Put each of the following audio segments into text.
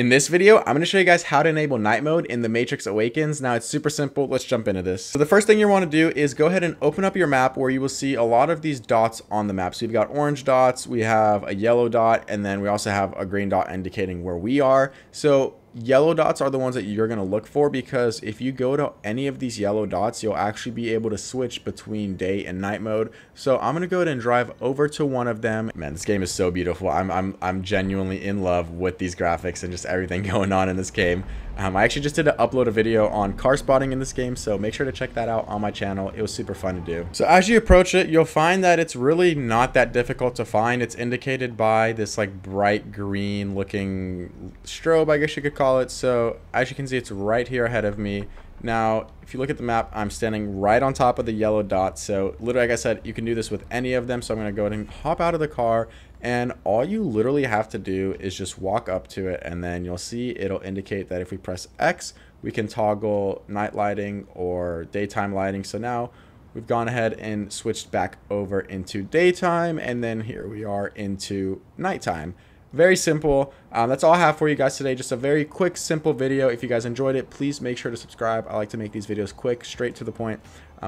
In this video, I'm going to show you guys how to enable night mode in The Matrix Awakens. Now, it's super simple. Let's jump into this. So the first thing you want to do is go ahead and open up your map where you will see a lot of these dots on the map. So we've got orange dots, we have a yellow dot, and then we also have a green dot indicating where we are. So yellow dots are the ones that you're going to look for, because if you go to any of these yellow dots, you'll actually be able to switch between day and night mode. So I'm going to go ahead and drive over to one of them. Man, this game is so beautiful. I'm genuinely in love with these graphics and just everything going on in this game. I actually just did upload a video on car spotting in this game, so make sure to check that out on my channel. It was super fun to do. So as you approach it, you'll find that it's really not that difficult to find. It's indicated by this like bright green looking strobe, I guess you could call it. So as you can see, it's right here ahead of me. Now, if you look at the map, I'm standing right on top of the yellow dot. So literally, like I said, you can do this with any of them. So I'm going to go ahead and hop out of the car, and all you literally have to do is just walk up to it, and then you'll see it'll indicate that if we press X, we can toggle night lighting or daytime lighting. So now we've gone ahead and switched back over into daytime, and then here we are into nighttime. Very simple. That's all I have for you guys today. Just a very quick, simple video. If you guys enjoyed it, please make sure to subscribe. I like to make these videos quick, straight to the point.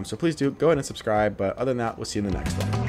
So please do go ahead and subscribe. But other than that, we'll see you in the next one.